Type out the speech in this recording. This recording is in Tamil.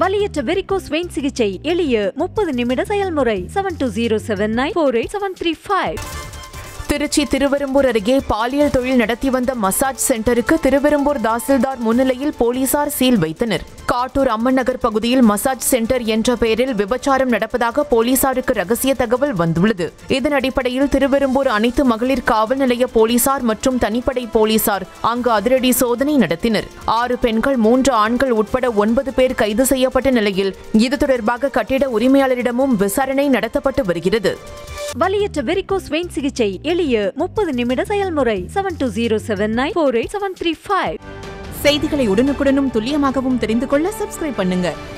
வலியற்ற வெரிகோஸ் வெயின் சிகிச்சை எளிய 30 நிமிட செயல்முறை 7207948735. திருச்சி திருவெரும்பூர் அருகே பாலியல் தொழில் நடத்தி வந்த மசாஜ் சென்டருக்கு திருவெரும்பூர் தாசில்தார் முன்னிலையில் போலீசார் சீல் வைத்தனர். காட்டூர் அம்மன் நகர் பகுதியில் மசாஜ் சென்டர் என்ற பெயரில் விபச்சாரம் நடப்பதாக போலீசாருக்கு ரகசிய தகவல் வந்துள்ளது. இதன் அடிப்படையில் திருவெரும்பூர் அனைத்து மகளிர் காவல் நிலைய போலீசார் மற்றும் தனிப்படை போலீசார் அங்கு அதிரடி சோதனை நடத்தினர். 6 பெண்கள் 3 ஆண்கள் உட்பட 9 பேர் கைது செய்யப்பட்ட நிலையில் இது தொடர்பாக கட்டிட உரிமையாளரிடமும் விசாரணை நடத்தப்பட்டு வருகிறது. வலியற்ற வெரிகோஸ் வெயின் சிகிச்சை எளிய 30 நிமிட செயல்முறை 7207948735. செய்திகளை உடனுக்குடனும் துல்லியமாகவும் தெரிந்து கொள்ள சப்ஸ்கிரைப் பண்ணுங்க.